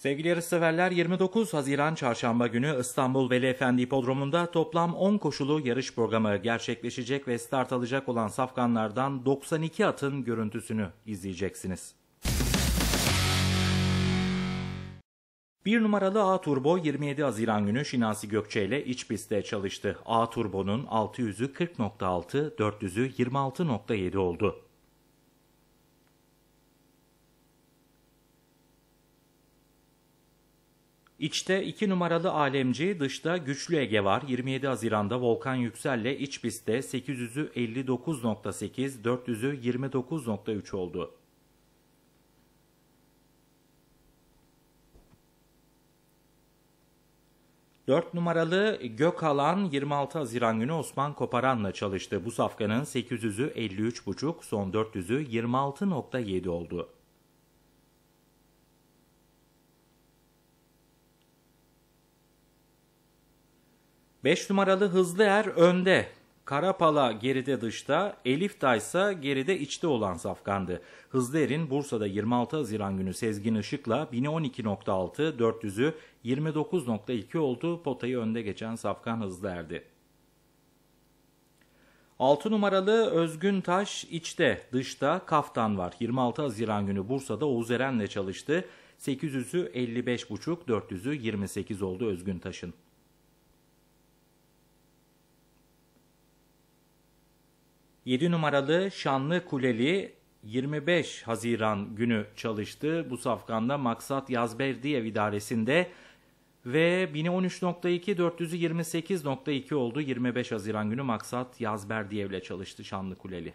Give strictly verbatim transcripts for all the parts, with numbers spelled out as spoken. Sevgili yarışseverler, yirmi dokuz Haziran Çarşamba günü İstanbul Veli Efendi Hipodromu'nda toplam on koşulu yarış programı gerçekleşecek ve start alacak olan safkanlardan doksan iki atın görüntüsünü izleyeceksiniz. bir numaralı A-Turbo yirmi yedi Haziran günü Şinasi Gökçe ile iç pistte çalıştı. A-Turbo'nun altı yüzü kırk nokta altı, dört yüzü yirmi altı nokta yedi oldu. İçte iki numaralı Alemci, dışta güçlü Ege var. yirmi yedi Haziran'da Volkan Yüksel ile iç pistte sekiz yüzü elli dokuz nokta sekiz, dört yüzü yirmi dokuz nokta üç oldu. dört numaralı Gökalan yirmi altı Haziran günü Osman Koparan'la çalıştı. Bu safkanın sekiz yüzü elli üç buçuk, son dört yüzü yirmi altı nokta yedi oldu. beş numaralı Hızlı Er önde, Karapala geride dışta, Eliftaş ise geride içte olan safkandı. Hızlı Er'in Bursa'da yirmi altı Haziran günü Sezgin Işık'la bin on iki nokta altı, dört yüzü yirmi dokuz nokta iki oldu. Potayı önde geçen safkan Hızlı Er'di. altı numaralı Özgün Taş içte, dışta Kaftan var. yirmi altı Haziran günü Bursa'da Oğuz Eren'le çalıştı. sekiz yüzü elli beş buçuk, dört yüzü yirmi sekiz oldu Özgün Taş'ın. yedi numaralı Şanlı Kuleli yirmi beş Haziran günü çalıştı. Bu safkanda maksat Yazberdiyev idaresinde ve bin on üç nokta iki, dört yüzü yirmi sekiz nokta iki oldu. yirmi beş Haziran günü maksat Yazberdiyev ile çalıştı Şanlı Kuleli.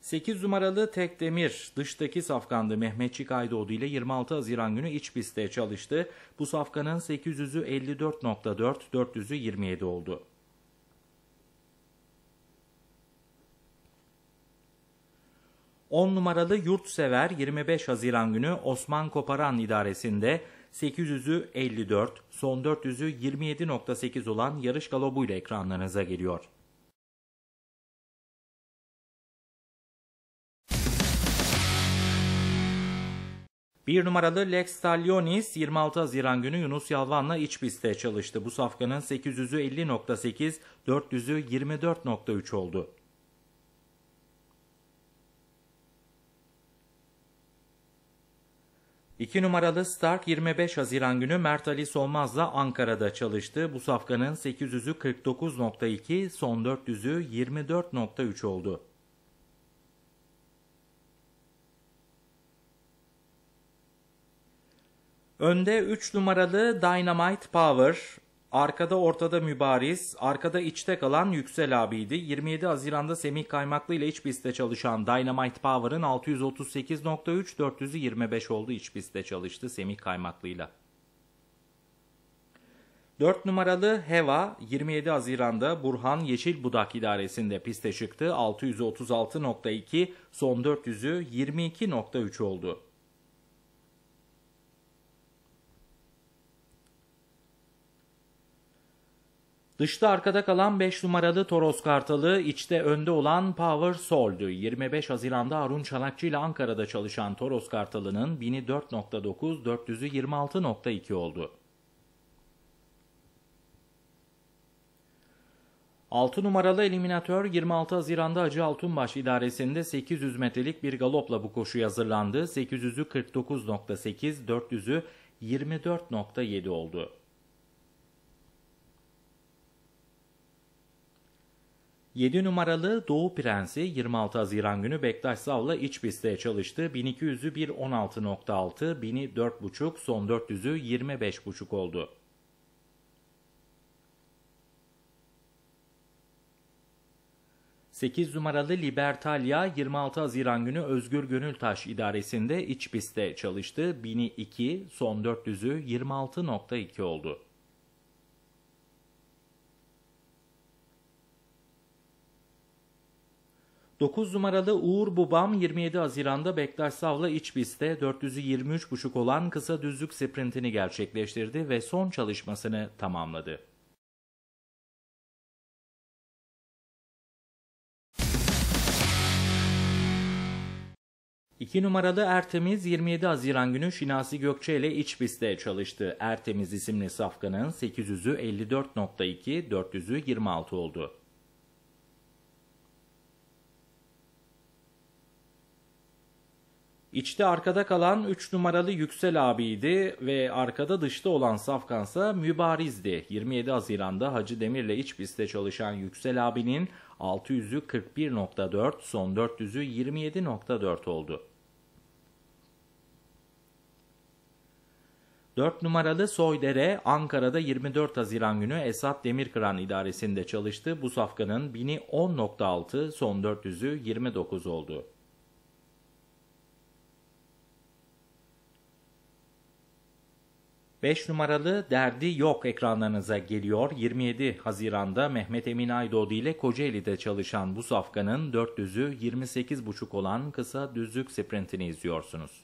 sekiz numaralı Tekdemir dıştaki safkandı. Mehmetçik Aydoğdu ile yirmi altı Haziran günü iç pistte çalıştı. Bu safkanın sekiz yüzü elli dört nokta dört, dört yüzü yirmi yedi oldu. on numaralı Yurtsever yirmi beş Haziran günü Osman Koparan idaresinde sekiz yüzü elli dört, son dört yüzü yirmi yedi nokta sekiz olan yarış galobuyla ekranlarınıza geliyor. bir numaralı Lex Talionis yirmi altı Haziran günü Yunus Yalvan'la iç pistte çalıştı. Bu safkanın sekiz yüzü elli nokta sekiz, dört yüzü yirmi dört nokta üç oldu. iki numaralı Stark yirmi beş Haziran günü Mert Ali Solmaz'la Ankara'da çalıştı. Bu safkanın sekiz yüzü kırk dokuz nokta iki, son dört yüzü yirmi dört nokta üç oldu. Önde üç numaralı Dynamite Power, arkada ortada Mübariz, arkada içte kalan Yüksel abiydi. yirmi yedi Haziran'da Semih Kaymaklı ile iç pistte çalışan Dynamite Power'ın altı yüz otuz sekiz nokta üç, dört yüzü yirmi beş oldu. İç pistte çalıştı Semih Kaymaklı ile. dört numaralı Heva yirmi yedi Haziran'da Burhan Yeşilbudak idaresinde piste çıktı. altı yüz otuz altı nokta iki, son dört yüzü yirmi iki nokta üç oldu. Dışta arkada kalan beş numaralı Toros Kartalı, içte önde olan Power Sol'du. yirmi beş Haziran'da Harun Çanakçı ile Ankara'da çalışan Toros Kartalı'nın bin dört nokta dokuz, dört yüzü yirmi altı nokta iki oldu. altı numaralı Eliminatör yirmi altı Haziran'da Hacı Altunbaş idaresinde sekiz yüz metrelik bir galopla bu koşuya hazırlandı. sekiz yüzü kırk dokuz nokta sekiz, dört yüzü yirmi dört nokta yedi oldu. yedi numaralı Doğu Prensi yirmi altı Haziran günü Bektaş Sav'la iç pistte çalıştı. bin iki yüzü bir on altı nokta altı, bini dört buçuk, son dört yüzü yirmi beş buçuk oldu. sekiz numaralı Libertalia yirmi altı Haziran günü Özgür Gönültaş idaresinde iç pistte çalıştı. Bini iki, son dört yüzü yirmi altı nokta iki oldu. dokuz numaralı Uğur Bubam yirmi yedi Haziran'da Bektaş Sav'la iç pistte dört yüz yirmi üç buçuk olan kısa düzlük sprintini gerçekleştirdi ve son çalışmasını tamamladı. iki numaralı Ertemiz yirmi yedi Haziran günü Şinasi Gökçe ile iç pistte çalıştı. Ertemiz isimli safkanın sekiz yüzü elli dört nokta iki, dört yüzü yirmi altı oldu. İçte arkada kalan üç numaralı Yüksel abiydi ve arkada dışta olan safkansa Mübariz'di. yirmi yedi Haziran'da Hacı Demir'le iç pistte çalışan Yüksel abinin altı yüzü kırk bir nokta dört, son dört yüzü yirmi yedi nokta dört oldu. dört numaralı Soydere Ankara'da yirmi dört Haziran günü Esat Demirkıran idaresinde çalıştı. Bu safkanın bini on nokta altı, son dört yüzü yirmi dokuz oldu. beş numaralı Derdi Yok ekranlarınıza geliyor. yirmi yedi Haziran'da Mehmet Emin Aydoğdu ile Kocaeli'de çalışan bu safkanın dört düzü yirmi sekiz buçuk olan kısa düzlük sprintini izliyorsunuz.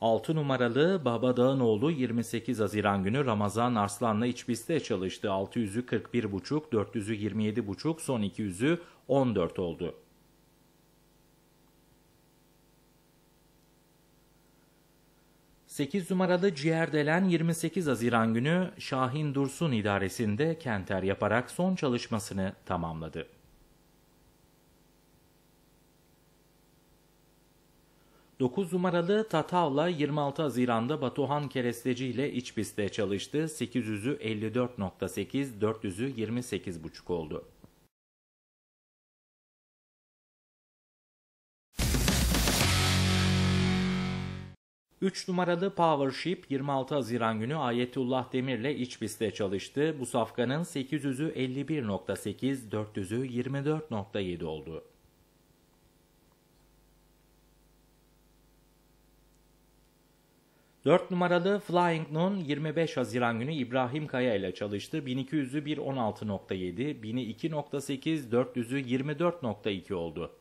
altı numaralı Babadağınoğlu yirmi sekiz Haziran günü Ramazan Arslan'la iç pistte çalıştı. altı yüzü kırk bir buçuk, dört yüzü yirmi yedi buçuk, son iki yüzü on dört oldu. sekiz numaralı Ciğerdelen yirmi sekiz Haziran günü Şahin Dursun idaresinde kenter yaparak son çalışmasını tamamladı. dokuz numaralı Tatavla yirmi altı Haziran'da Batuhan Keresteci ile iç pistte çalıştı. sekiz yüzü elli dört nokta sekiz, dört yüzü yirmi sekiz buçuk oldu. üç numaralı Power Ship yirmi altı Haziran günü Ayetullah Demir'le iç pistte çalıştı. Bu safkanın sekiz yüzü elli bir nokta sekiz, dört yüzü yirmi dört nokta yedi oldu. dört numaralı Flying Nun yirmi beş Haziran günü İbrahim Kaya ile çalıştı. bin iki yüzü bir on altı nokta yedi, bin iki nokta sekiz, dört yüzü yirmi dört nokta iki oldu.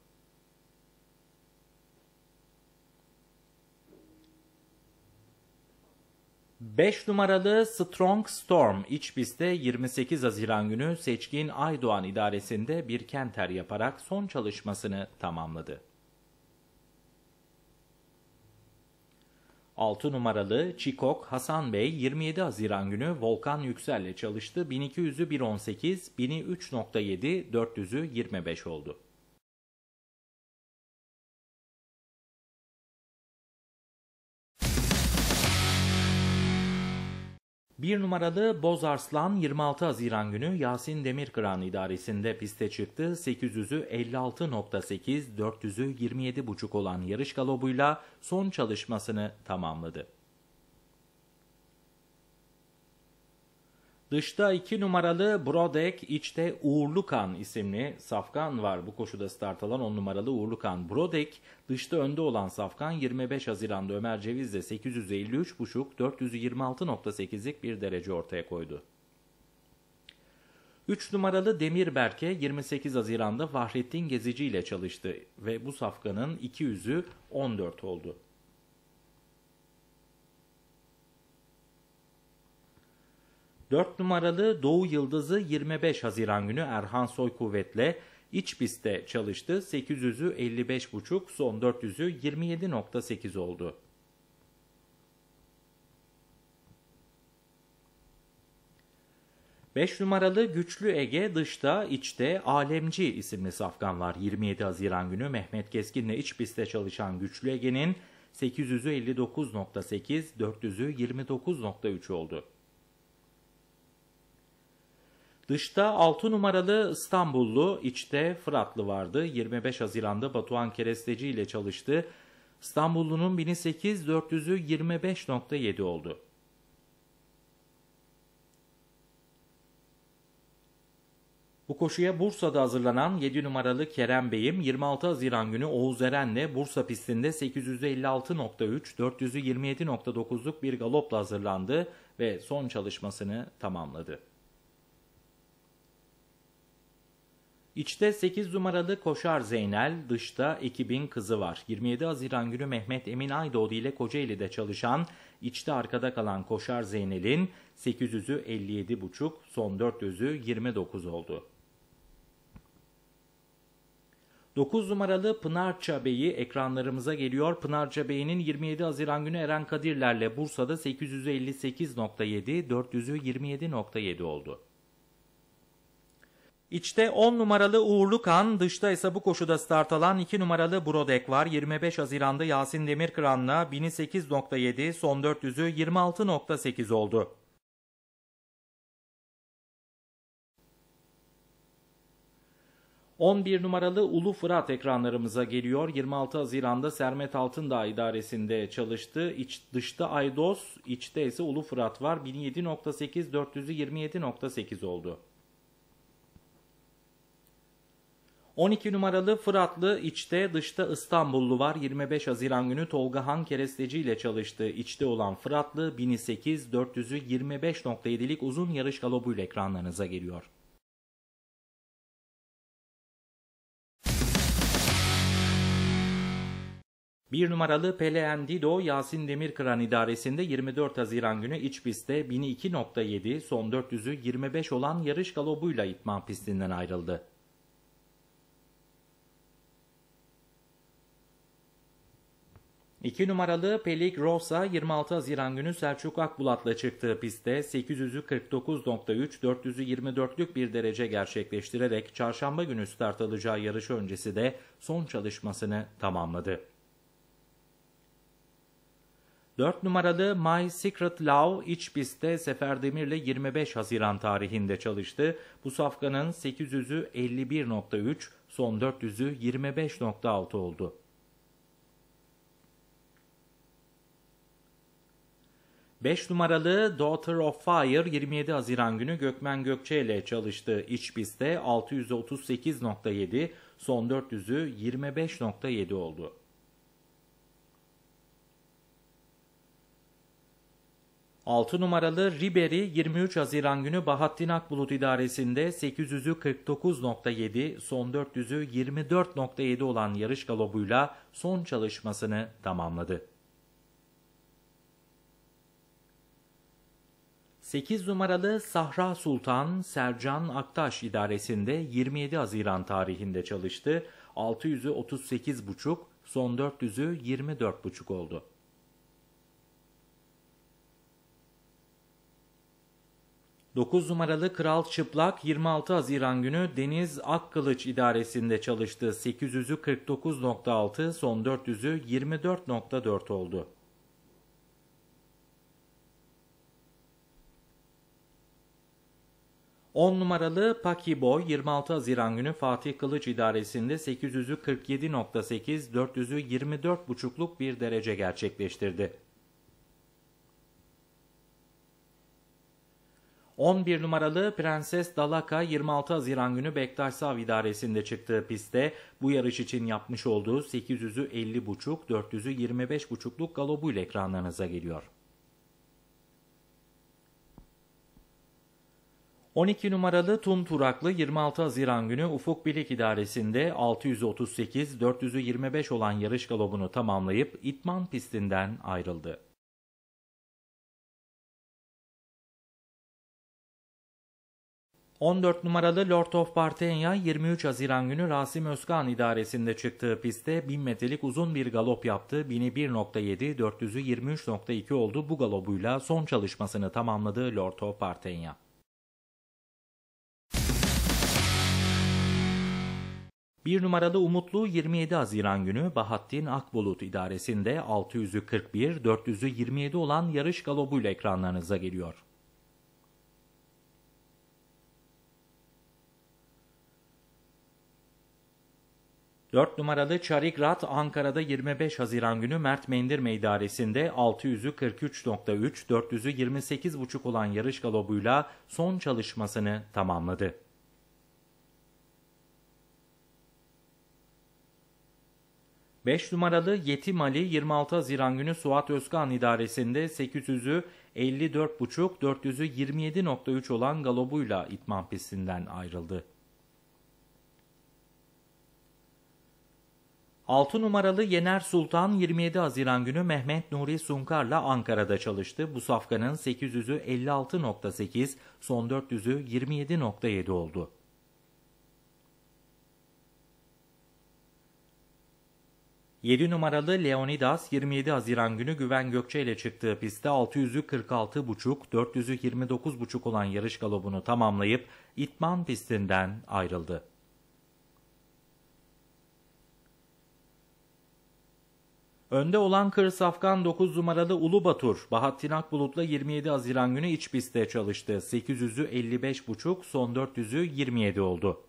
beş numaralı Strong Storm iç pistte yirmi sekiz Haziran günü Seçkin Aydoğan idaresinde bir kenter yaparak son çalışmasını tamamladı. altı numaralı Çikok Hasan Bey yirmi yedi Haziran günü Volkan Yüksel ile çalıştı. bin iki yüzü bir on sekiz, bin üç nokta yedi, dört yüzü yirmi beş oldu. bir numaralı Bozarslan yirmi altı Haziran günü Yasin Demirkıran idaresinde piste çıktı. sekiz yüzü elli altı nokta sekiz, dört yüzü yirmi yedi buçuk olan yarış galobuyla son çalışmasını tamamladı. Dışta iki numaralı Brodek, içte Uğurlukan isimli safkan var. Bu koşuda start alan on numaralı Uğurlukan. Brodek dışta önde olan safkan yirmi beş Haziran'da Ömer Ceviz ile sekiz yüz elli üç buçuk, dört yüz yirmi altı nokta sekizlik bir derece ortaya koydu. üç numaralı Demirberke yirmi sekiz Haziran'da Fahrettin Gezici ile çalıştı ve bu safkanın iki yüzü on dört oldu. dört numaralı Doğu Yıldızı yirmi beş Haziran günü Erhan Soykuvvet'le iç pistte çalıştı. sekiz yüzü elli beş buçuk, son dört yüzü yirmi yedi nokta sekiz oldu. beş numaralı Güçlü Ege dışta, içte Alemci isimli safkan var. yirmi yedi Haziran günü Mehmet Keskin'le iç pistte çalışan Güçlü Ege'nin sekiz yüzü elli dokuz nokta sekiz, dört yüzü yirmi dokuz nokta üç oldu. Dışta altı numaralı İstanbullu, içte Fıratlı vardı. yirmi beş Haziran'da Batuhan Keresteci ile çalıştı. İstanbullu'nun bin sekiz, dört yüzü yirmi beş nokta yedi oldu. Bu koşuya Bursa'da hazırlanan yedi numaralı Kerem Bey'im yirmi altı Haziran günü Oğuz Eren'le Bursa pistinde sekiz yüz elli altı nokta üç, dört yüz yirmi yedi nokta dokuzluk bir galopla hazırlandı ve son çalışmasını tamamladı. İçte sekiz numaralı Koşar Zeynel, dışta ekibin kızı var. yirmi yedi Haziran günü Mehmet Emin Aydoğdu ile Kocaeli'de çalışan, içte arkada kalan Koşar Zeynel'in sekiz yüzü elli yedi buçuk, son dört yüzü yirmi dokuz oldu. dokuz numaralı Pınarça Bey'i ekranlarımıza geliyor. Pınarça Bey'in yirmi yedi Haziran günü Eren Kadirler'le Bursa'da sekiz yüz elli sekiz nokta yedi, dört yüzü yirmi yedi nokta yedi oldu. İçte on numaralı Uğurlukan, dışta ise bu koşuda start alan iki numaralı Brodek var. yirmi beş Haziran'da Yasin Demirkıran'la bin sekiz nokta yedi, son dört yüzü yirmi altı nokta sekiz oldu. on bir numaralı Ulu Fırat ekranlarımıza geliyor. yirmi altı Haziran'da Sermet Altındağ idaresinde çalıştı. İç, dışta Aydos, içte ise Ulu Fırat var. bin yedi nokta sekiz, dört yüzü yirmi yedi nokta sekiz oldu. on iki numaralı Fıratlı, içte, dışta İstanbullu var. yirmi beş Haziran günü Tolga Han Keresteci ile çalıştı. İçte olan Fıratlı bin sekiz, dört yüzü yirmi beş nokta yedilik uzun yarış galobuyla ekranlarınıza geliyor. bir numaralı Peleendido, Yasin Demirkıran idaresinde yirmi dört Haziran günü iç pistte bin iki nokta yedi, son dört yüzü yirmi beş olan yarış galobuyla idman pistinden ayrıldı. iki numaralı Pelik Rosa yirmi altı Haziran günü Selçuk Akbulat'la çıktığı pistte sekiz yüzü kırk dokuz nokta üç, dört yüzü yirmi dörtlük bir derece gerçekleştirerek çarşamba günü start alacağı yarış öncesi de son çalışmasını tamamladı. dört numaralı My Secret Love iç pistte Sefer Demir'le yirmi beş Haziran tarihinde çalıştı. Bu safkanın sekiz yüzü elli bir nokta üç, son dört yüzü yirmi beş nokta altı oldu. beş numaralı Daughter of Fire yirmi yedi Haziran günü Gökmen Gökçe ile çalıştı. İç pistte altı yüz otuz sekiz nokta yedi, son dört yüzü yirmi beş nokta yedi oldu. altı numaralı Ribery yirmi üç Haziran günü Bahattin Akbulut idaresinde sekiz yüzü kırk dokuz nokta yedi, son dört yüzü yirmi dört nokta yedi olan yarış galobuyla son çalışmasını tamamladı. sekiz numaralı Sahra Sultan Sercan Aktaş idaresinde yirmi yedi Haziran tarihinde çalıştı. altı yüzü otuz sekiz buçuk, son dört yüzü yirmi dört buçuk oldu. dokuz numaralı Kral Çıplak yirmi altı Haziran günü Deniz Akkılıç idaresinde çalıştı. sekiz yüzü kırk dokuz nokta altı, son dört yüzü yirmi dört nokta dört oldu. on numaralı Pakiboy yirmi altı Haziran günü Fatih Kılıç idaresinde sekiz yüzü kırk yedi nokta sekiz, dört yüzü yirmi dört buçukluk bir derece gerçekleştirdi. on bir numaralı Prenses Dalaka yirmi altı Haziran günü Bektaş Sav idaresinde çıktığı pistte bu yarış için yapmış olduğu sekiz yüzü elli buçuk, dört yüzü yirmi beş buçukluk galobuyla ekranlarınıza geliyor. on iki numaralı Tunturaklı yirmi altı Haziran günü Ufuk Bilik idaresinde altı yüz otuz sekiz, dört yüzü yirmi beş olan yarış galobunu tamamlayıp idman pistinden ayrıldı. on dört numaralı Lord of Partenya yirmi üç Haziran günü Rasim Özkan idaresinde çıktığı pistte bin metrelik uzun bir galop yaptı. Bini bir nokta yedi, dört yüzü yirmi üç nokta iki oldu. Bu galobuyla son çalışmasını tamamladı Lord of Partenya. bir numaralı Umutlu yirmi yedi Haziran günü Bahattin Akbulut idaresinde altı yüzü kırk bir, dört yüzü yirmi yedi olan yarış galobuyla ekranlarınıza geliyor. dört numaralı Çarikrat Ankara'da yirmi beş Haziran günü Mert Mendirme idaresinde altı yüzü kırk üç nokta üç, dört yüzü yirmi sekiz buçuk olan yarış galobuyla son çalışmasını tamamladı. beş numaralı Yetim Ali yirmi altı Haziran günü Suat Özkan idaresinde sekiz yüzü elli dört buçuk, dört yüzü yirmi yedi nokta üç olan galobuyla idman pistinden ayrıldı. altı numaralı Yener Sultan yirmi yedi Haziran günü Mehmet Nuri Sunkar'la Ankara'da çalıştı. Bu safkanın sekiz yüzü elli altı nokta sekiz, son dört yüzü yirmi yedi nokta yedi oldu. yedi numaralı Leonidas yirmi yedi Haziran günü Güven Gökçe ile çıktığı pistte altı yüzü kırk altı buçuk, dört yüzü yirmi dokuz buçuk olan yarış galobunu tamamlayıp İtman pistinden ayrıldı. Önde olan Kır Safkan dokuz numaralı Ulu Batur, Bahattin Akbulut'la yirmi yedi Haziran günü iç pistte çalıştı. sekiz yüzü elli beş buçuk, son dört yüzü yirmi yedi oldu.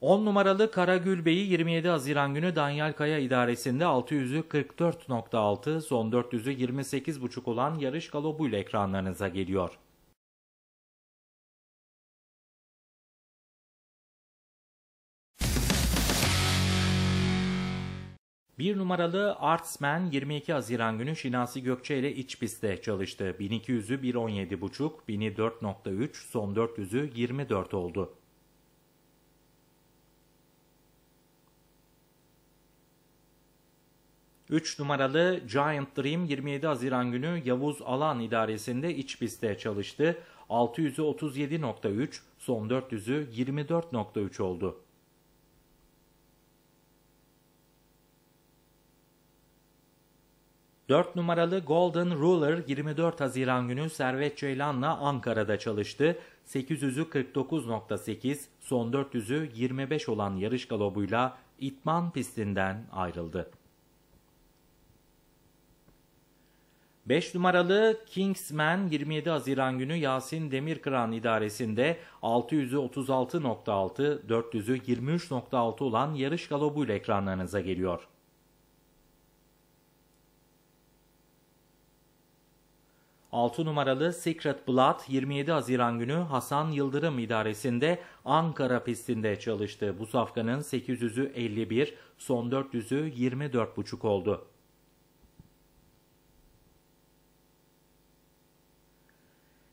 on numaralı Karagül Bey'i yirmi yedi Haziran günü Danyal Kaya idaresinde altı yüzü kırk dört nokta altı, son dört yüzü yirmi sekiz buçuk olan yarış galobuyla ekranlarınıza geliyor. bir numaralı Artsman yirmi iki Haziran günü Şinasi Gökçe ile iç pistte çalıştı. bin iki yüzü bir on yedi buçuk, bini dört nokta üç, son dört yüzü yirmi dört oldu. üç numaralı Giant Dream yirmi yedi Haziran günü Yavuz Alan idaresinde iç pistte çalıştı. altı yüzü otuz yedi nokta üç, son dört yüzü yirmi dört nokta üç oldu. dört numaralı Golden Ruler yirmi dört Haziran günü Servet Ceylan'la Ankara'da çalıştı. sekiz yüzü kırk dokuz nokta sekiz, son dört yüzü yirmi beş olan yarış galobuyla İtman pistinden ayrıldı. beş numaralı Kingsman yirmi yedi Haziran günü Yasin Demirkıran idaresinde altı yüzü otuz altı nokta altı, dört yüzü yirmi üç nokta altı olan yarış galobuyla ekranlarınıza geliyor. altı numaralı Secret Blood yirmi yedi Haziran günü Hasan Yıldırım idaresinde Ankara pistinde çalıştı. Bu safkanın sekiz yüzü elli bir, son dört yüzü yirmi dört buçuk oldu.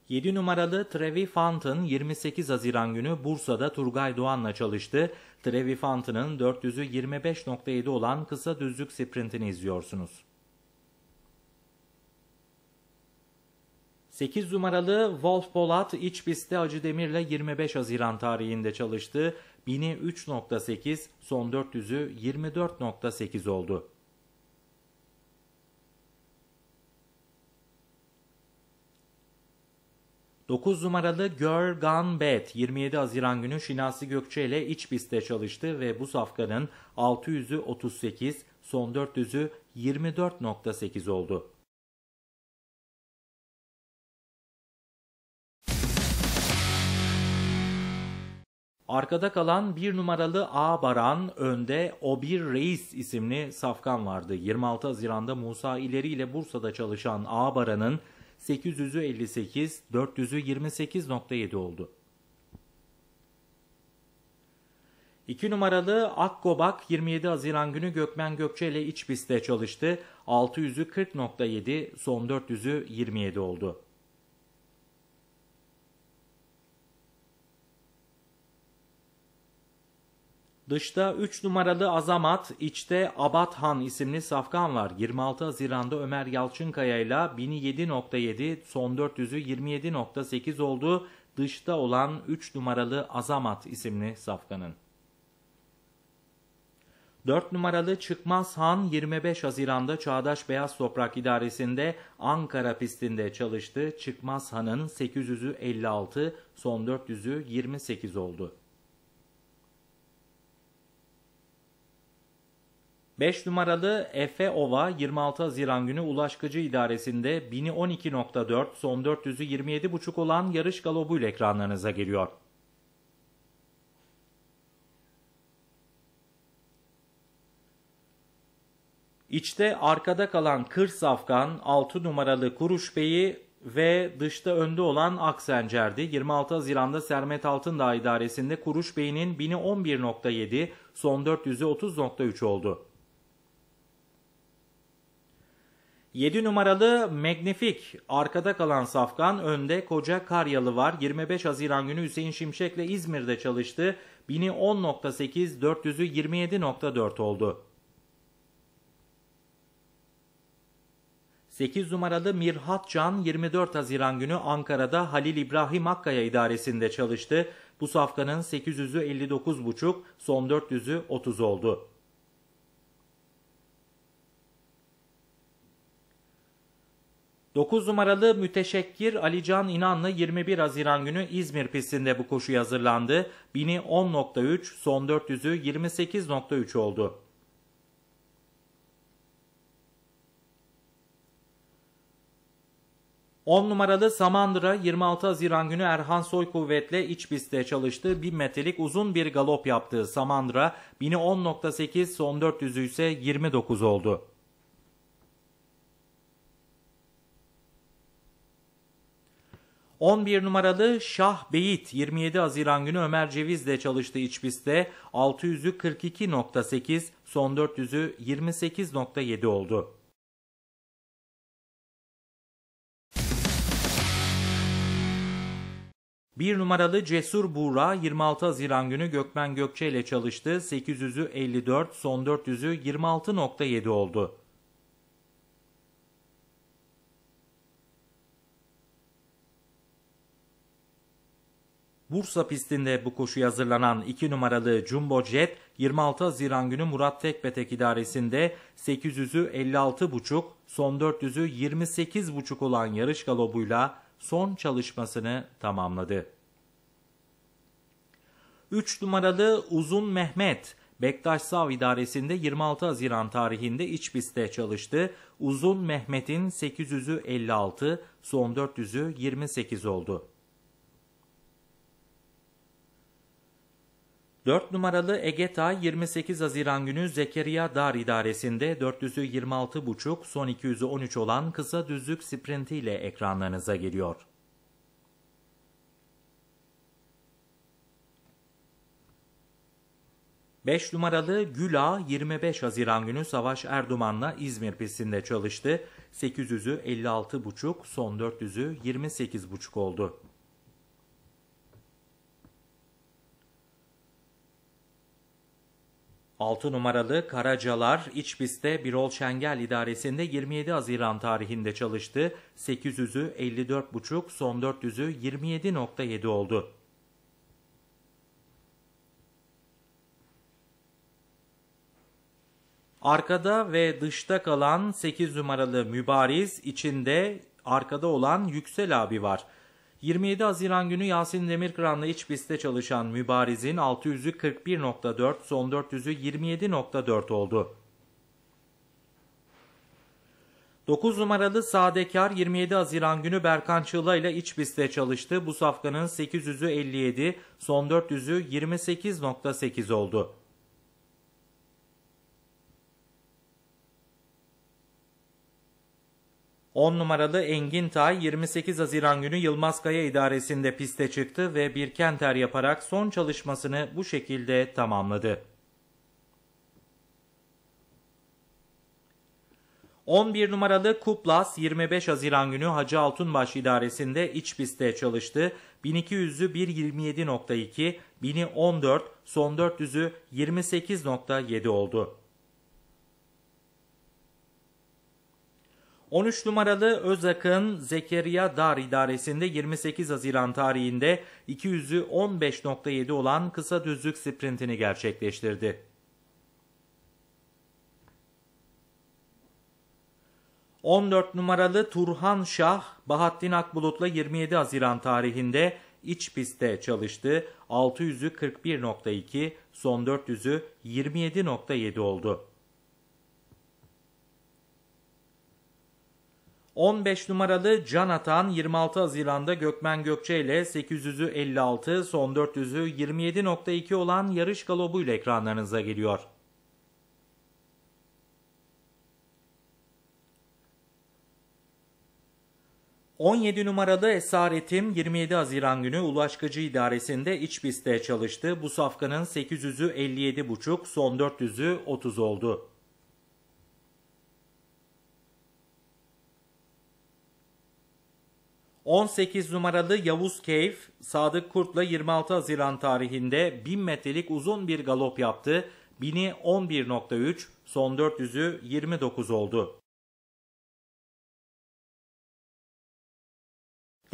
yedi numaralı Trevi Fountain yirmi sekiz Haziran günü Bursa'da Turgay Doğan'la çalıştı. Trevi Fountain'ın dört yüzü yirmi beş nokta yedi olan kısa düzlük sprintini izliyorsunuz. sekiz numaralı Wolf Polat iç pistte Acıdemir'le yirmi beş Haziran tarihinde çalıştı. Bini üç nokta sekiz, son dört yüzü yirmi dört nokta sekiz oldu. dokuz numaralı Girl Gone Bad yirmi yedi Haziran günü Şinasi Gökçe ile iç pistte çalıştı ve bu safkanın altı yüzü otuz sekiz, son dört yüzü yirmi dört nokta sekiz oldu. Arkada kalan bir numaralı A Baran, önde O bir Reis isimli safkan vardı. yirmi altı Haziran'da Musa İleri ile Bursa'da çalışan A Baran'ın sekiz yüzü elli sekiz, dört yüzü yirmi sekiz nokta yedi oldu. iki numaralı Akgobak yirmi yedi Haziran günü Gökmen Gökçe ile iç pistte çalıştı. altı yüzü kırk nokta yedi, son dört yüzü yirmi yedi oldu. Dışta üç numaralı Azamat, içte Abat Han isimli safkan var. yirmi altı Haziran'da Ömer Yalçınkaya ile bin yedi nokta yedi, son dört yüzü yirmi yedi nokta sekiz oldu. Dışta olan üç numaralı Azamat isimli safkanın. dört numaralı Çıkmaz Han yirmi beş Haziran'da Çağdaş Beyaz Toprak İdaresi'nde Ankara pistinde çalıştı. Çıkmaz Han'ın sekiz yüzü elli altı, son dört yüzü yirmi sekiz oldu. beş numaralı Efe Ova yirmi altı Haziran günü Ulaşkıcı idaresinde bini on iki nokta dört, son dört yüzü yirmi yedi buçuk olan yarış galobuyla ekranlarınıza geliyor. İçte arkada kalan Kır Safkan, altı numaralı Kuruş Bey'i ve dışta önde olan Aksencer'di. yirmi altı Haziran'da Sermet Altındağ idaresinde Kuruş Bey'in bini on bir nokta yedi, son dört yüzü otuz nokta üç oldu. yedi numaralı Magnifik, arkada kalan safkan, önde Koca Karyalı var. yirmi beş Haziran günü Hüseyin Şimşek'le İzmir'de çalıştı. Bini on nokta sekiz, dört yüzü yirmi yedi nokta dört oldu. sekiz numaralı Mirhat Can yirmi dört Haziran günü Ankara'da Halil İbrahim Akkaya idaresinde çalıştı. Bu safkanın sekiz yüzü elli dokuz buçuk, son dört yüzü otuz oldu. dokuz numaralı Müteşekkir Alican İnanlı yirmi bir Haziran günü İzmir pistinde bu koşuya hazırlandı. Bini on nokta üç, son dört yüzü yirmi sekiz nokta üç oldu. on numaralı Samandıra yirmi altı Haziran günü Erhan Soykuvvet'le iç pistte çalıştı. bin metrelik uzun bir galop yaptı Samandıra. Bini on nokta sekiz, son dört yüzü ise yirmi dokuz oldu. on bir numaralı Şah Beyit yirmi yedi Haziran günü Ömer Ceviz'le çalıştı iç pistte. altı yüzü kırk iki nokta sekiz, son dört yüzü yirmi sekiz nokta yedi oldu. bir numaralı Cesur Buğra yirmi altı Haziran günü Gökmen Gökçe ile çalıştı. sekiz yüzü elli dört, son dört yüzü yirmi altı nokta yedi oldu. Bursa pistinde bu koşuya hazırlanan iki numaralı Jumbo Jet yirmi altı Haziran günü Murat Tekbetek idaresinde sekiz yüzü elli altı buçuk, son dört yüzü yirmi sekiz buçuk olan yarış galobuyla son çalışmasını tamamladı. üç numaralı Uzun Mehmet Bektaş Sav idaresinde yirmi altı Haziran tarihinde iç pistte çalıştı. Uzun Mehmet'in sekiz yüzü elli altı, son dört yüzü yirmi sekiz oldu. dört numaralı Egeta yirmi sekiz Haziran günü Zekeriya Dar idaresinde dört yüzü yirmi altı buçuk, son iki yüzü on üç olan kısa düzlük sprinti ile ekranlarınıza geliyor. beş numaralı Güla yirmi beş Haziran günü Savaş Erduman'la İzmir pistinde çalıştı. sekiz yüzü elli altı buçuk, son dört yüzü yirmi sekiz buçuk oldu. altı numaralı Karacalar iç pistte Birol Şengel idaresinde yirmi yedi Haziran tarihinde çalıştı. sekiz yüzü elli dört buçuk, son dört yüzü yirmi yedi nokta yedi oldu. Arkada ve dışta kalan sekiz numaralı Mübariz, içinde arkada olan Yüksel abi var. yirmi yedi Haziran günü Yasin Demirkıran'la iç pistte çalışan Mübariz'in altı yüzü kırk bir nokta dört, son dört yüzü yirmi yedi nokta dört oldu. dokuz numaralı Sadekar yirmi yedi Haziran günü Berkan Çığla ile iç pistte çalıştı. Bu safkanın sekiz yüzü elli yedi, son dört yüzü yirmi sekiz nokta sekiz oldu. on numaralı Engin Tay yirmi sekiz Haziran günü Yılmaz Kaya idaresinde piste çıktı ve bir kenter yaparak son çalışmasını bu şekilde tamamladı. on bir numaralı Kuplas yirmi beş Haziran günü Hacı Altunbaş idaresinde iç pistte çalıştı. bin iki yüzü bir yirmi yedi nokta iki, bini on dört, son dört yüzü yirmi sekiz nokta yedi oldu. on üç numaralı Özak'ın Zekeriya Dar idaresinde yirmi sekiz Haziran tarihinde iki yüzü on beş nokta yedi olan kısa düzlük sprintini gerçekleştirdi. on dört numaralı Turhan Şah Bahattin Akbulut'la yirmi yedi Haziran tarihinde iç pistte çalıştı. altı yüzü kırk bir nokta iki, son dört yüzü yirmi yedi nokta yedi oldu. on beş numaralı Can Atan yirmi altı Haziran'da Gökmen Gökçe ile sekiz yüzü elli altı, son dört yüzü yirmi yedi nokta iki olan yarış galobuyla ekranlarınıza geliyor. on yedi numaralı Esaretim yirmi yedi Haziran günü Ulu Aşkıcı idaresinde iç pistte çalıştı. Bu safkanın sekiz yüzü elli yedi buçuk, son dört yüzü otuz oldu. on sekiz numaralı Yavuz Keyf, Sadık Kurt'la yirmi altı Haziran tarihinde bin metrelik uzun bir galop yaptı. Bini on bir nokta üç, son dört yüzü yirmi dokuz oldu.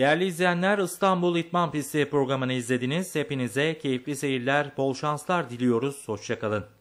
Değerli izleyenler, İstanbul İtman Pisti programını izlediniz. Hepinize keyifli seyirler, bol şanslar diliyoruz. Hoşça kalın.